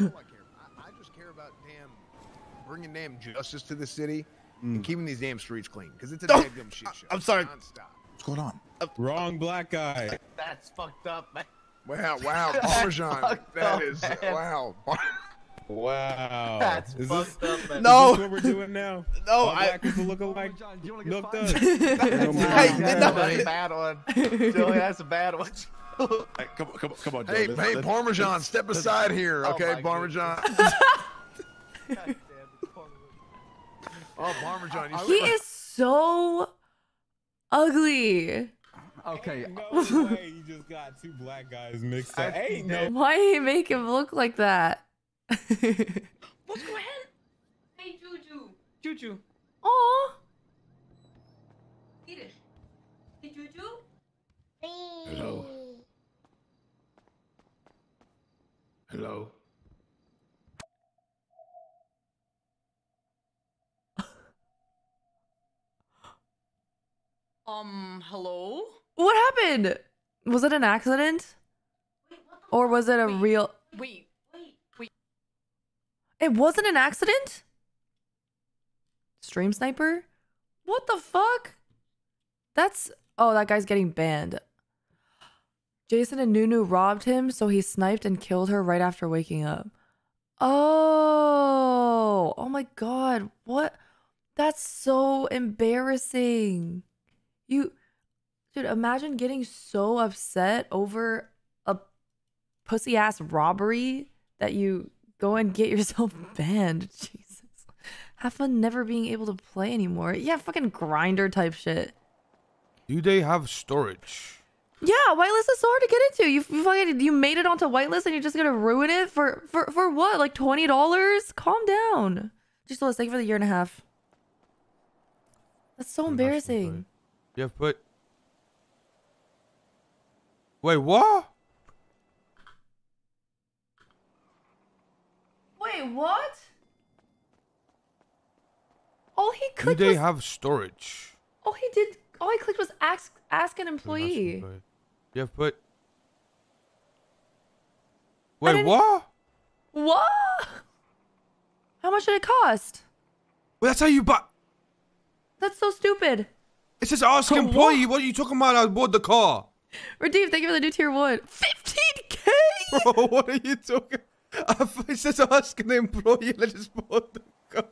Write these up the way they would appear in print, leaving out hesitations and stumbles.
all I care about. I just care about damn bringing damn justice to the city and keeping these damn streets clean because it's a damn shit show. I'm sorry. Nonstop. What's going on? Wrong black guy. That's fucked up, man. Wow, wow, Parmesan. That is wow. Wow. That's fucked up, man. No. Is this what we're doing now? No, I look lookalike. Looked up. That's bad one. Silly, that's a bad one. Hey, come on, Joe. Hey, Parmesan, step aside here, okay, Parmesan. Oh, Parmesan. He is so ugly. Okay. Ain't no way you just got two black guys mixed up. Ain't no. Why did he make him look like that? Let's go ahead. Hey, Juju. Juju. Oh. Eat it. Hey, Juju. Hello. Hello. Hello? What happened? Was it an accident? Or was it a real... Wait. It wasn't an accident? Stream sniper? What the fuck? That's... Oh, that guy's getting banned. Jason and Nunu robbed him, so he sniped and killed her right after waking up. Oh! Oh my god, what? That's so embarrassing. You... Dude, imagine getting so upset over a pussy-ass robbery that you go and get yourself banned. Jesus. Have fun never being able to play anymore. Yeah, fucking grinder type shit. Do they have storage? Yeah, whitelist is so hard to get into. You made it onto whitelist and you're just gonna ruin it for what? Like $20? Calm down. Just let's take it for the year and a half. That's so embarrassing. Yeah, but... Wait, what? Wait, what? All he clicked was... Do they have storage? All he did... All I clicked was ask an employee. Yeah, but... Wait, what? What? How much did it cost? Well, that's how you buy... That's so stupid. It says ask employee. What are you talking about? I bought the car. Radeev, thank you for the new tier 1. 15K? Bro, what are you talking? It says ask an employee. I just bought the car.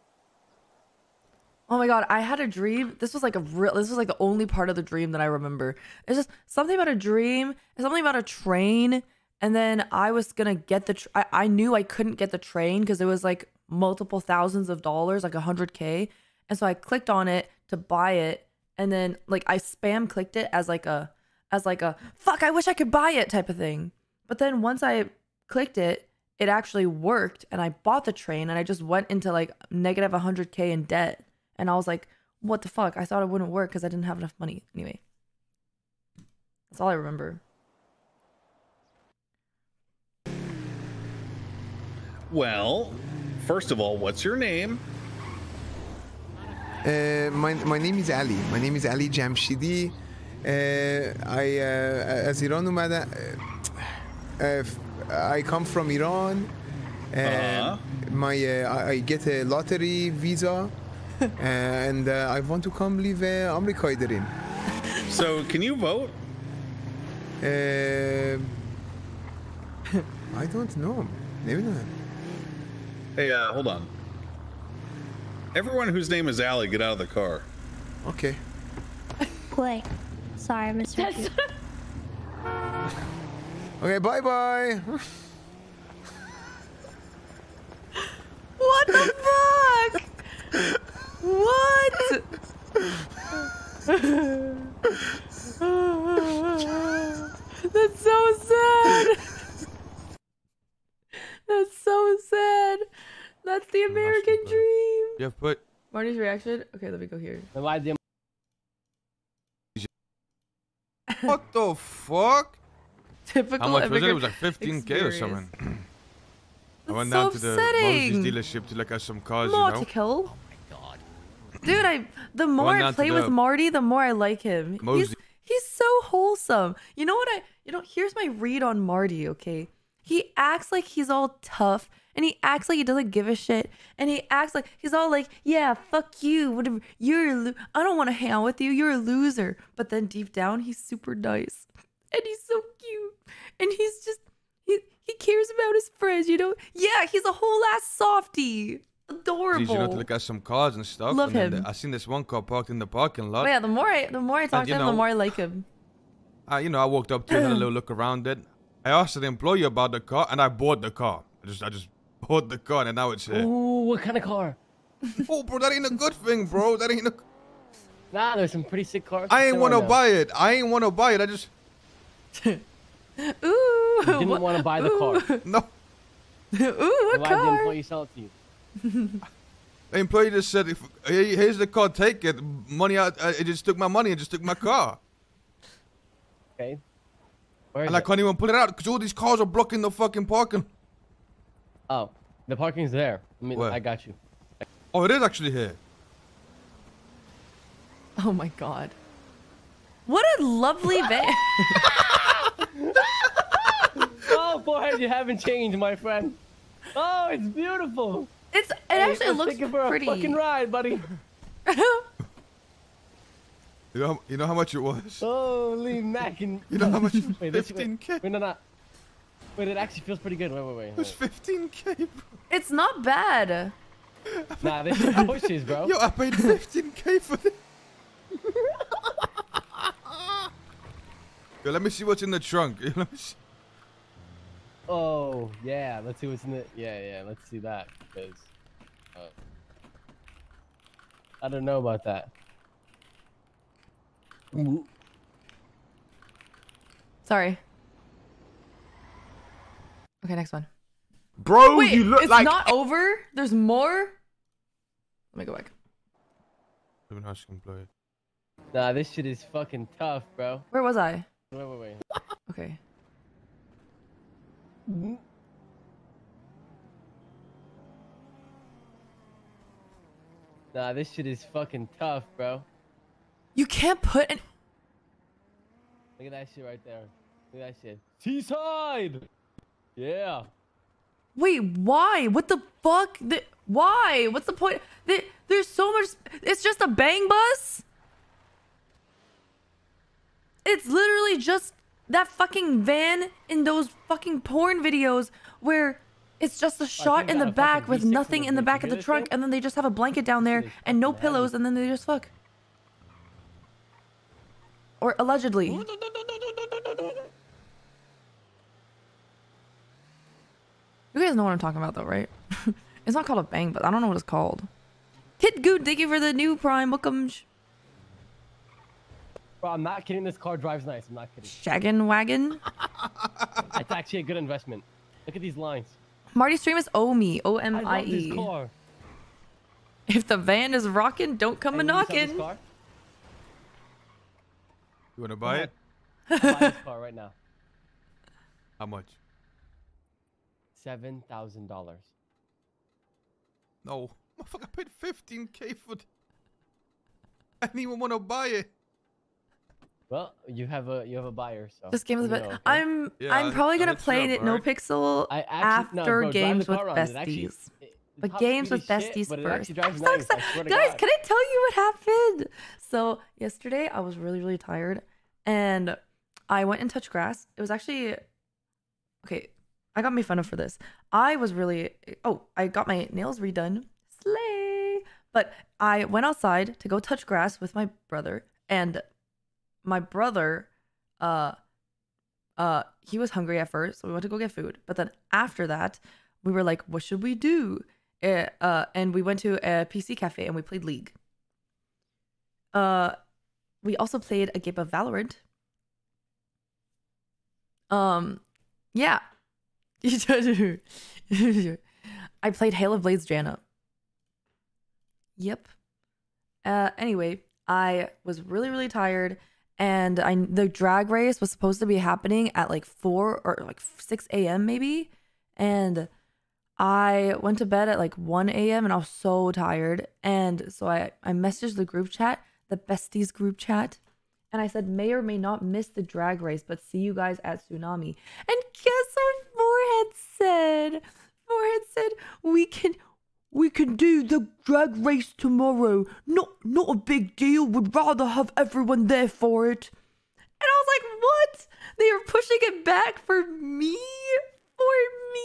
Oh my god, I had a dream. This was like the only part of the dream that I remember. It's just something about a dream, something about a train, and then I was gonna get the I knew I couldn't get the train because it was like multiple thousands of dollars, like 100K. And so I clicked on it to buy it, and then like I spam clicked it as like a fuck, I wish I could buy it type of thing. But then once I clicked it, it actually worked and I bought the train, and I just went into like negative 100K in debt. And I was like, what the fuck? I thought it wouldn't work because I didn't have enough money. Anyway, that's all I remember. Well, first of all, what's your name? My name is Ali. My name is Ali Jamshidi. I come from Iran. I get a lottery visa. And I want to come live in America. So, can you vote? I don't know. Maybe not. Hey, hold on. Everyone whose name is Ali, get out of the car. Okay. Boy. Sorry, I missed you. Okay, bye-bye. What the fuck? What? That's so sad. That's so sad. That's the American dream. Yeah, but Marty's reaction. Okay, let me go here. What the fuck? Typical. How much was it? It was like 15K or something. I went down to the Moses dealership to look at some cars, you know. Dude, the more I play with Marty, the more I like him. He's so wholesome. You know what here's my read on Marty, okay? He acts like he's all tough, and he acts like he doesn't give a shit, and he acts like he's all like, yeah, fuck you, whatever, I don't want to hang out with you, you're a loser. But then deep down, he's super nice, and he's so cute, and he's just, he cares about his friends, you know? Yeah, he's a whole ass softy. Adorable. Did you not look at some cars and stuff? Love and him. I seen this one car parked in the parking lot. But yeah, the more I talk to him, the more I like him. You know, I walked up to him, had a little look around it. I asked the employee about the car, and I bought the car. I just bought the car, and now it's here. Ooh, what kind of car? Oh, bro, that ain't a good thing, bro. That ain't a... Nah, there's some pretty sick cars. I ain't want to buy it. I ain't want to buy it. I just... Ooh. You didn't want to buy the car. No. Ooh, what car? Why did the employee sell it to you? The employee just said, here's the car, take it. Money out, it just took my money and just took my car. Okay. And I can't even pull it out because all these cars are blocking the fucking parking. Oh, the parking's there. I mean, I got you. Oh, it is actually here. Oh my god. What a lovely van. Oh, Forehead, you haven't changed, my friend. Oh, it's beautiful. It actually looks pretty. For a fucking ride, buddy. You know how much it was? Holy mackin'. You know how much? Wait, 15K. Wait, it actually feels pretty good. Wait. It's 15K, bro. It's not bad. Nah, this is bushes, bro. Yo, I paid 15K for this. Yo, let me see what's in the trunk. Let me see. Oh, yeah, let's see what's in it. Yeah, let's see that. Because, I don't know about that. Sorry. Okay, next one. Bro, wait, you look like... It's not over? There's more? Let me go back. Nah, this shit is fucking tough, bro. Where was I? Wait. Okay. Nah, this shit is fucking tough, bro. You can't put an... Look at that shit right there. Look at that shit. T-side! Yeah. Wait, why? What the fuck? Why? What's the point? There's so much... It's just a bang bus? It's literally just... That fucking van in those fucking porn videos where it's just a shot in the back with nothing in the back of the trunk, and then they just have a blanket down there and no pillows, and then they just fuck. Or allegedly. You guys know what I'm talking about though, right? It's not called a bang, but I don't know what it's called. Kid Goo, thank you for the new prime. Welcome. Bro, I'm not kidding. This car drives nice. I'm not kidding. Shaggin' wagon? That's actually a good investment. Look at these lines. Marty's stream is OMI. O-M-I-E. I love this car. If the van is rocking, don't come a-knocking. You want to buy it? I'll buy this car right now. How much? $7,000. No. Motherfucker, I paid 15K for it. I didn't even want to buy it. Well, you have a buyer, so this game is about. Okay. I'm probably gonna play it at NoPixel after games with besties. But games with besties first. I'm so excited, guys! Can I tell you what happened? So yesterday I was really tired, and I went and touched grass. It was actually okay. I got made fun of for this. I was really I got my nails redone. Slay! But I went outside to go touch grass with my brother and. My brother, he was hungry at first, so we went to go get food. But then after that, we were like, what should we do? And we went to a PC cafe and we played League. We also played a game of Valorant. Yeah. I played Hail of Blades Janna. Yep. Anyway, I was really tired. And the drag race was supposed to be happening at like 4 or like 6 a.m. maybe. And I went to bed at like 1 a.m. and I was so tired. And so I messaged the group chat, the besties group chat. And I said, may or may not miss the drag race, but see you guys at Tsunami. And guess what, Forehead? the drag race tomorrow. Not a big deal. Would rather have everyone there for it. And I was like, what? They are pushing it back for me? For me?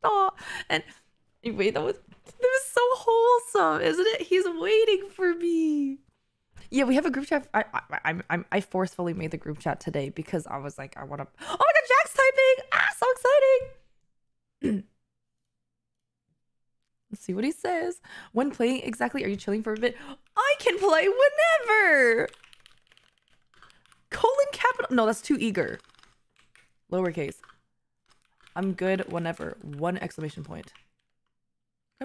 Stop. And anyway, that was so wholesome, isn't it? He's waiting for me. Yeah, we have a group chat. I forcefully made the group chat today because I was like, I want to. Oh my god, Jack's typing! Ah, so exciting! Let's see what he says. When playing exactly? Are you chilling for a bit? I can play whenever. Capital. No, that's too eager. Lowercase. I'm good whenever. 1! Gotta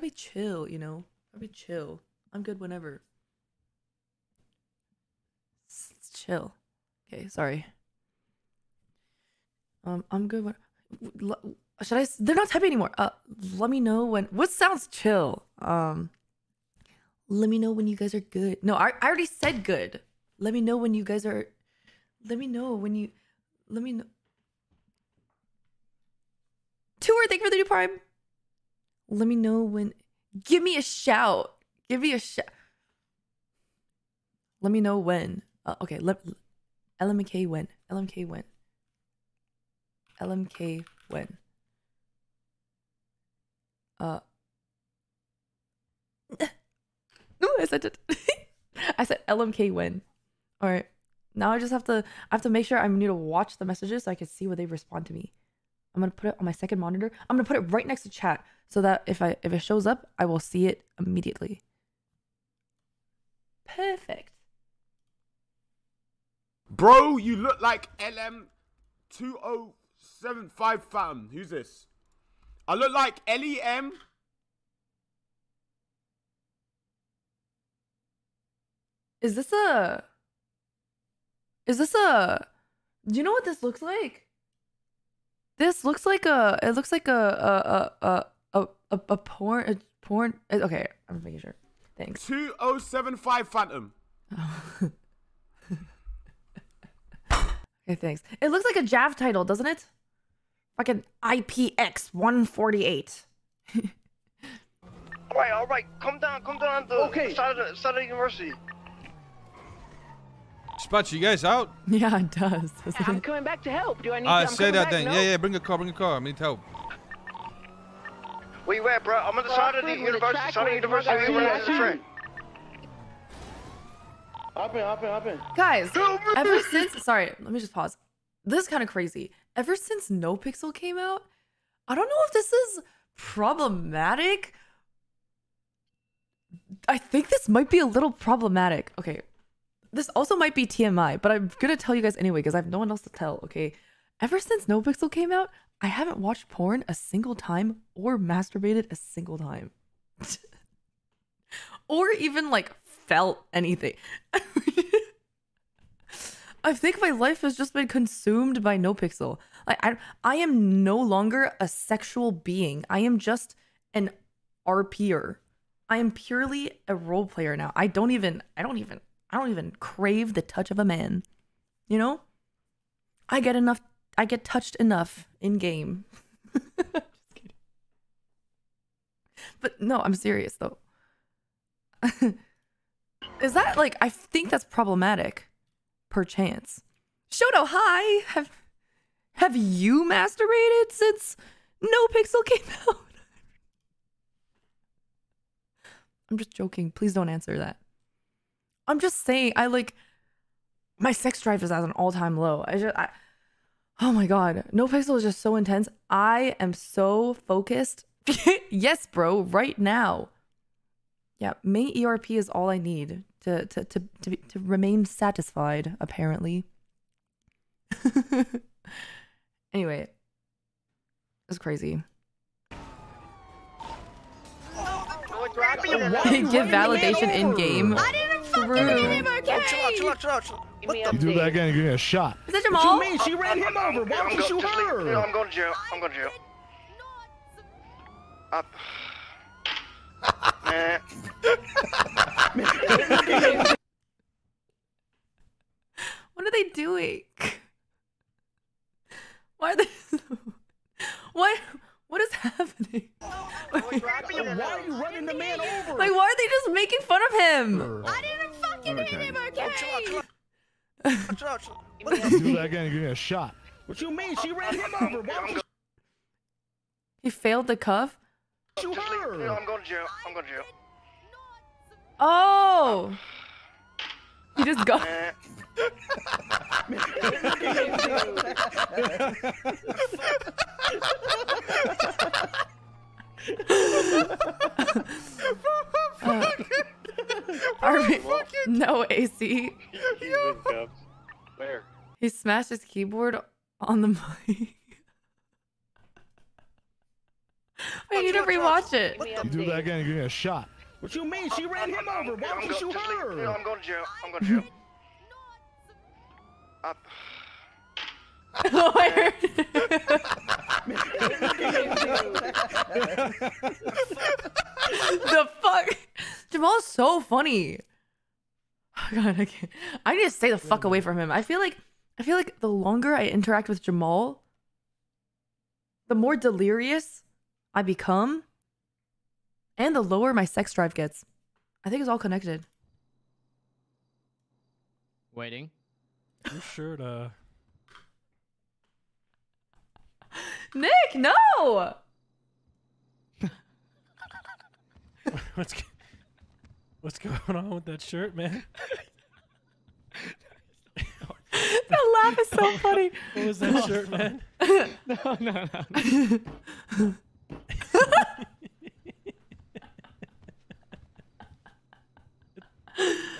be chill, you know. Gotta be chill. I'm good whenever. Chill. Okay, sorry. I'm good. Should I? They're not typing anymore. Let me know when. What sounds chill? Let me know when you guys are good. No, I already said good. Let me know when you guys are. Let me know when you. Let me know. Tour, thank you for the new prime. Let me know when. Give me a shout. Give me a shout. Let me know when. Okay, LMK when? LMK when? LMK when? No, I said it. I said LMK when. All right. Now I just have to. I have to make sure I need to watch the messages so I can see where they respond to me. I'm gonna put it on my second monitor. I'm gonna put it right next to chat so that if it shows up, I will see it immediately. Perfect. Bro, you look like LM2075 fam. Who's this? I look like LEM. Is this a? Do you know what this looks like? This looks like a. It looks like a porn. A porn. Okay, I'm making sure. Thanks. 2075 Phantom. Oh. Okay, thanks. It looks like a Jav title, doesn't it? Fucking IPX 148. All right. Come down. Saturday University. Spatch, you guys out? Yeah, it does. I'm coming back to help. Do I need? Say that then. No? Yeah. Bring a car. I need help. Where, bro? I'm on the side of the university. Saturday University. Hop in. Guys, ever since... Sorry, let me just pause. This is kind of crazy. Ever since NoPixel came out, I don't know if this is problematic. I think this might be a little problematic. Okay. This also might be TMI, but I'm going to tell you guys anyway because I have no one else to tell, okay? Ever since NoPixel came out, I haven't watched porn a single time or masturbated a single time. Or even like... felt anything. I think my life has just been consumed by NoPixel. I am no longer a sexual being. I am just an RPer. I am purely a role player now. I don't even crave the touch of a man. You know? I get touched enough in game. Just kidding. But no, I'm serious though. Is that like, I think that's problematic, perchance. Shoto, hi! Have you masturbated since NoPixel came out? I'm just joking. Please don't answer that. I'm just saying, my sex drive is at an all-time low. Oh my god. NoPixel is just so intense. I am so focused. Yes, bro, right now. Yeah, main ERP is all I need to remain satisfied, apparently. Anyway, it's crazy. Give validation in game. I didn't fucking hit him, okay? Chill out. You do that again, give me a shot. Is that Jamal? What you mean? She ran him over. Why would you shoot her? No, I'm going to jail. What are they doing? Why are they? Why? What is happening? Why are you running the man over? Like, why are they just making fun of him? I didn't fucking hit him, okay? Do that again and give me a shot. What you mean? She ran him over. He failed the cuff? I'm going to jail. I'm going to jail. Oh! You just go. No AC. Where? He smashed his keyboard on the mic. I need to rewatch it. You do that again and give me a shot. What you mean? She ran him over. Why would you shoot her? I'm going to jail. I'm going to jail. The fuck? Jamal's so funny. Oh God, I can't. I need to stay the fuck away from him. I feel like the longer I interact with Jamal, the more delirious I become, and the lower my sex drive gets. I think it's all connected. Waiting. You should, Nick, no! What's going on with that shirt, man? That laugh is so funny. What was that shirt, man? No.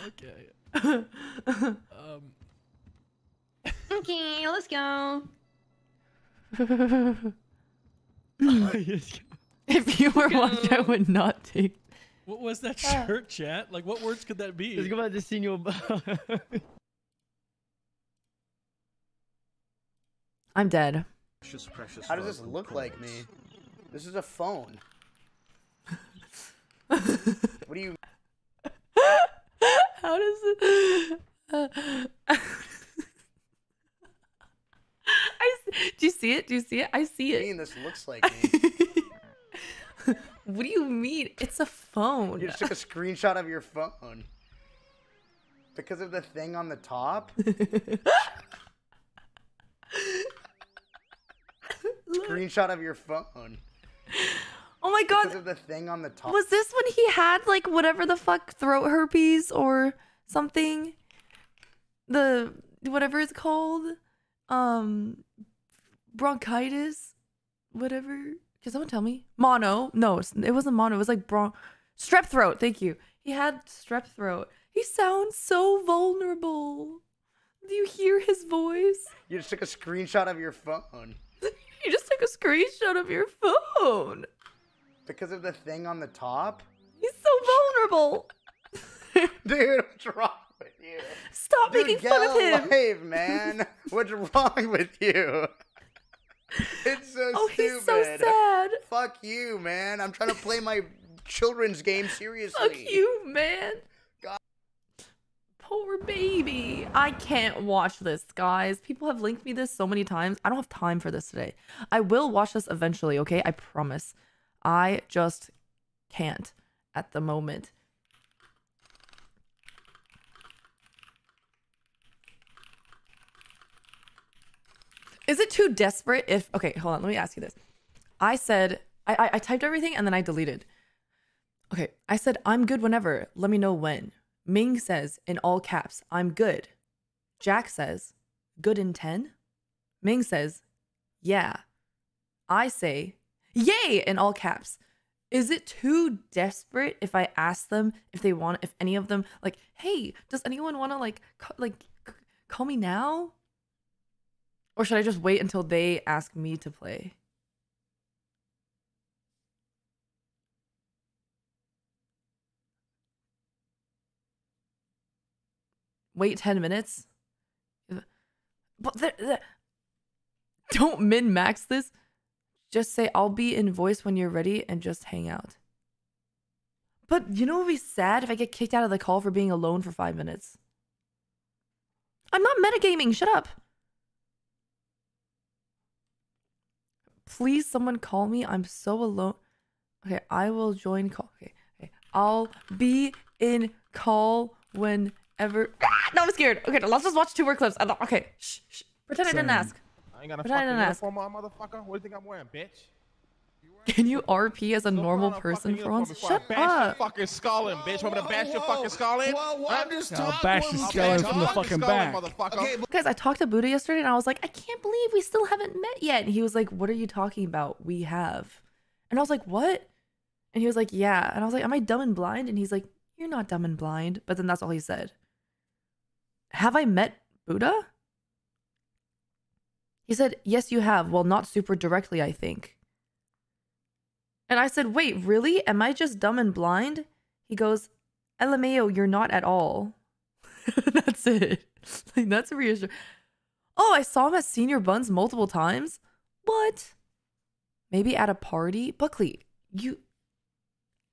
Okay. Okay, let's go. If you were one that would not take. What was that shirt, chat? Like, what words could that be? Let's go back to senior. I'm dead. Precious. How does this look like me? This is a phone. What do you? How does it? Do you see it? Do you see it? I see it. I mean, this looks like me. What do you mean? It's a phone. You just took a screenshot of your phone. Because of the thing on the top? Screenshot of your phone. Oh my God. Because of the thing on the top. Was this when he had like whatever the fuck throat herpes or something? The whatever it's called. Bronchitis, whatever. Can someone tell me? Mono. No, it wasn't mono. It was like strep throat. Thank you. He had strep throat. He sounds so vulnerable. Do you hear his voice? You just took a screenshot of your phone. You just took a screenshot of your phone. Because of the thing on the top? He's so vulnerable. Dude, what's wrong with you? Stop making fun of him. Get alive, man. What's wrong with you? It's so stupid. He's so sad. Fuck you, man. I'm trying to play my children's game seriously. Fuck you, man. God. Poor baby. I can't watch this, guys. People have linked me this so many times. I don't have time for this today. I will watch this eventually, okay? I promise. I just can't at the moment. Is it too desperate if... Okay, hold on. Let me ask you this. I said... I typed everything and then I deleted. Okay. I said, I'm good whenever. Let me know when. Ming says, in all caps, I'm good. Jack says, good in 10. Ming says, yeah. I say, yay, in all caps. Is it too desperate if I ask them if they want... If any of them... Like, hey, does anyone want to like call me now? Or should I just wait until they ask me to play? Wait 10 minutes? But don't min-max this. Just say, I'll be in voice when you're ready and just hang out. But you know what would be sad if I get kicked out of the call for being alone for 5 minutes? I'm not metagaming, shut up. Please, someone call me. I'm so alone. Okay, I will join call. Okay. I'll be in call whenever. Ah, no, I'm scared. Okay, let's just watch two more clips. Okay, shh. Pretend I didn't ask. I ain't got a fucking uniform on, motherfucker. What do you think I'm wearing, bitch? Can you RP as a normal person for once? Shut up! Bash your fucking skull in, bitch. Want me to bash your fucking skull in? I'm just talking. Bash your skull in from the fucking back. Okay, guys, I talked to Buddha yesterday and I was like, I can't believe we still haven't met yet. And he was like, what are you talking about? We have. And I was like, what? And he was like, yeah. And I was like, am I dumb and blind? And he's like, you're not dumb and blind. But then that's all he said. Have I met Buddha? He said, yes, you have. Well, not super directly, I think. And I said, wait, really? Am I just dumb and blind? He goes, LMAO, you're not at all. That's it. Like, that's reassuring. Oh, I saw him at Senior Buns multiple times? What? Maybe at a party? Buckley, you...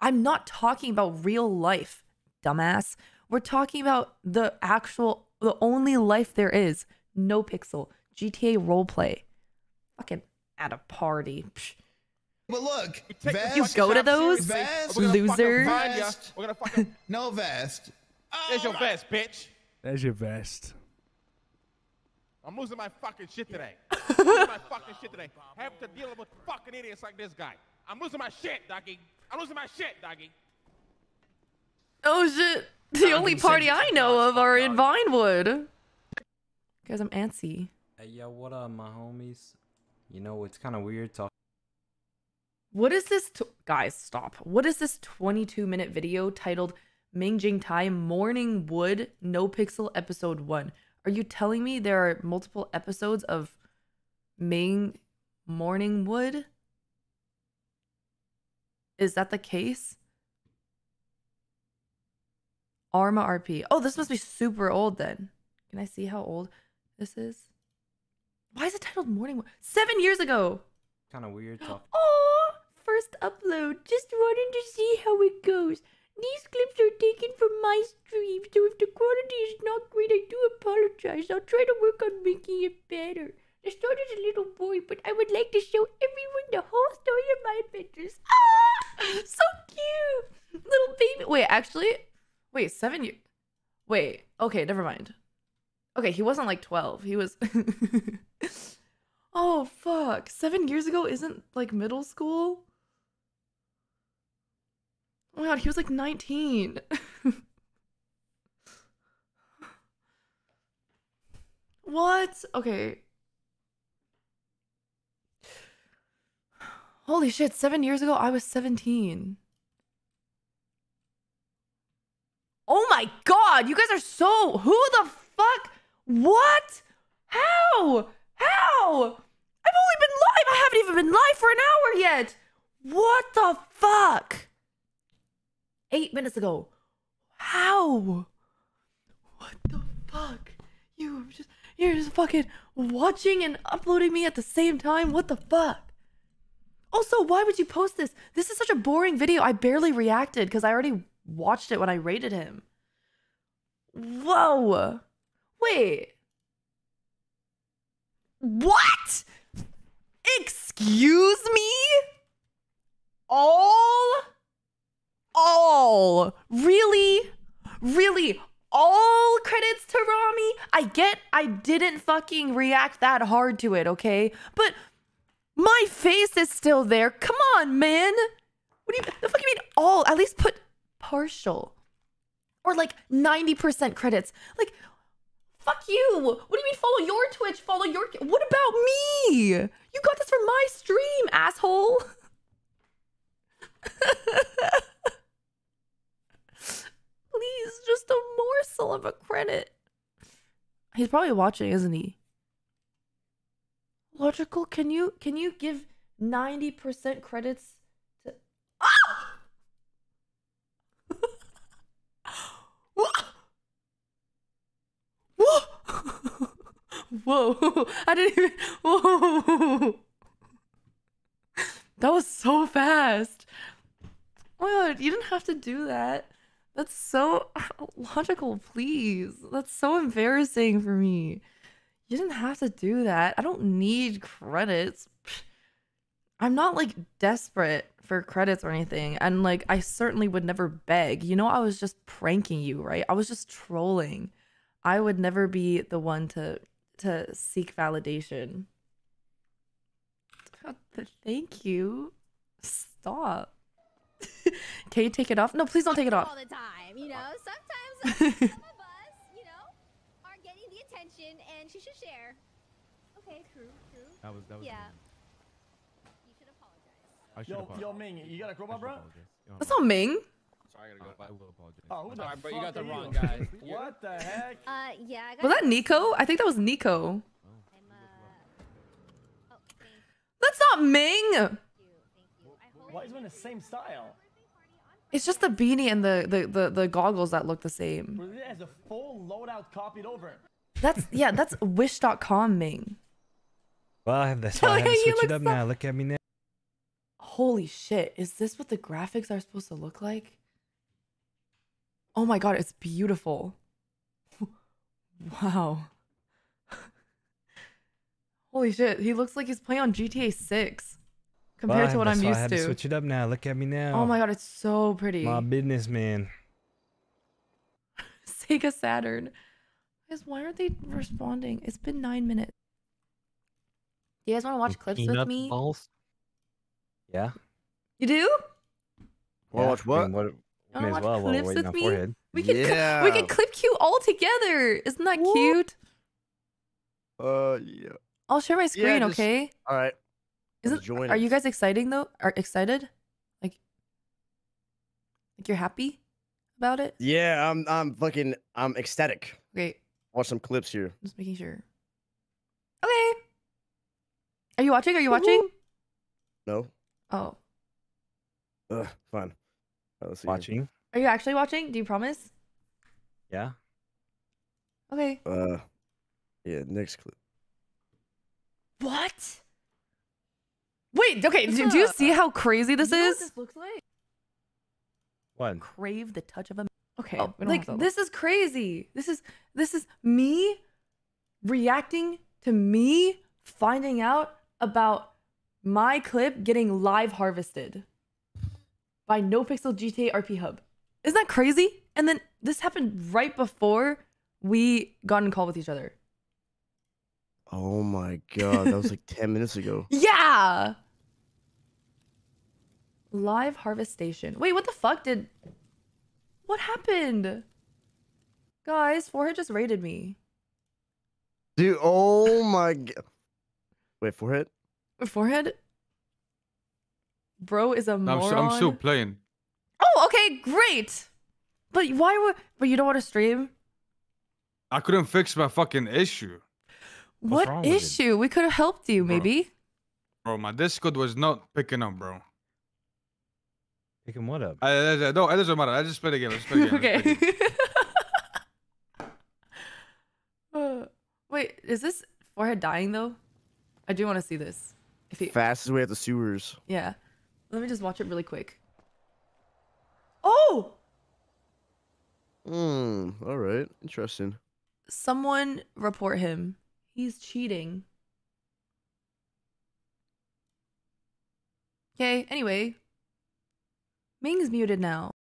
I'm not talking about real life, dumbass. We're talking about the actual... the only life there is. NoPixel. GTA roleplay. Fucking at a party. Psh. But look, Vast, you go to those Vast, loser. We're gonna fucking no vest. Oh, there's your vest, bitch. There's your vest. I'm losing my fucking shit today. I'm losing my fucking shit today. Have to deal with fucking idiots like this guy. I'm losing my shit, doggy. I'm losing my shit, doggy. Oh shit! The only party I know of are in Vinewood. Guys, I'm antsy. Hey yo, what up, my homies? You know it's kind of weird talking. What is this? Guys, stop. What is this 22-minute video titled Ming Jing Tai Morning Wood NoPixel Episode 1? Are you telling me there are multiple episodes of Ming Morning Wood? Is that the case? Arma RP. Oh, this must be super old then. Can I see how old this is? Why is it titled Morning Wood? 7 years ago! Kind of weird talk. Oh! First upload. Just wanted to see how it goes. These clips are taken from my stream, so if the quality is not great, I do apologize. I'll try to work on making it better. I started as a little boy, but I would like to show everyone the whole story of my adventures. Ah! So cute! Little baby. Wait, actually? Wait, 7 years. Wait, okay, never mind. Okay, he wasn't like 12. He was... Oh, fuck. 7 years ago isn't, like, middle school? Oh my god, he was like 19. What? Okay. Holy shit, 7 years ago I was 17. Oh my god, you guys are so... Who the fuck? What? How? How? I've only been live. I haven't even been live for an hour yet. What the fuck? 8 minutes ago. How? What the fuck? You're just fucking watching and uploading me at the same time. What the fuck? Also, why would you post this? This is such a boring video. I barely reacted because I already watched it when I rated him. Whoa. Wait. What? Excuse me? All. Really? Really? All credits to Rami? I get I didn't fucking react that hard to it, okay? But my face is still there. Come on, man. What do you, the fuck you mean all? At least put partial. Or like 90% credits. Like... Fuck you! What do you mean follow your Twitch? Follow your... What about me? You got this from my stream, asshole! Please, just a morsel of a credit. He's probably watching, isn't he? Logical, can you give 90% credits to... Ah! What? Whoa! Whoa! I didn't even. Whoa! That was so fast. Oh my god! You didn't have to do that. That's so logical. Please, that's so embarrassing for me. You didn't have to do that. I don't need credits. I'm not like desperate for credits or anything, and like I certainly would never beg. You know, I was just pranking you, right? I was just trolling. I would never be the one to seek validation. Thank you. Stop. Can you take it off? No, please don't take it off. All the time, you know. Sometimes some of us, you know, are getting the attention, and she should share. Okay, true. That was. Yeah. You should apologize. I should apologize. Yo, Ming, you gotta grow up, bro. That's not Ming. Sorry, I gotta go. I will apologize. Oh, who the fuck, bro? You got the wrong guy. What the heck? Yeah. Was that Nico? I think that was Nico. Oh. Oh, that's not Ming. Why is one the same style? It's just the beanie and the goggles that look the same. It has a full loadout copied over. That's yeah, that's wish.com Ming. Well, I have this one. I had to switch it up now. Look at me now. Holy shit, is this what the graphics are supposed to look like? Oh my god, it's beautiful. Wow. Holy shit, he looks like he's playing on GTA 6. Compared to what I'm used to. Switch it up now. Look at me now. Oh my god, it's so pretty. My business, man. Sega Saturn. Guys, why aren't they responding? It's been 9 minutes. You guys want to watch clips with me? Balls? Yeah. You do? Well, yeah. Watch what? I mean, what may as well watch clips with me. We can clip queue all together. Isn't that cute? Yeah. I'll share my screen, yeah, okay? All right. Are you guys exciting though? Are excited? Like you're happy about it? Yeah, I'm ecstatic. Great. Watch some clips here. Just making sure. Okay. Are you watching? Are you watching? No. Oh. Ugh, fine. Right, let's see. Watching. Here. Are you actually watching? Do you promise? Yeah. Okay. Yeah. Next clip. What? Wait, okay, do you see how crazy this is? What this looks like? What? Crave the touch of a... Okay, oh, like, this is crazy. This is me reacting to me finding out about my clip getting live harvested by NoPixel GTA RP Hub. Isn't that crazy? And then this happened right before we got in a call with each other. Oh my god, that was like 10 minutes ago. Yeah! Live harvestation. Wait, what the fuck did... What happened? Guys, Forehead just raided me. Dude, oh my god. Wait, Forehead? Forehead? Bro is a moron. I'm still playing. Oh, okay, great! But why would... But you don't want to stream? I couldn't fix my fucking issue. What issue? We could have helped you, bro. Maybe. Bro, my Discord was not picking up, bro. Picking what up? No, it doesn't matter. I just played a game. Okay. Wait, is this Forehead dying though? I do want to see this. If he... Fastest way at the sewers. Yeah. Let me just watch it really quick. Oh! Alright. Interesting. Someone report him. He's cheating. Okay, anyway. Ming's muted now.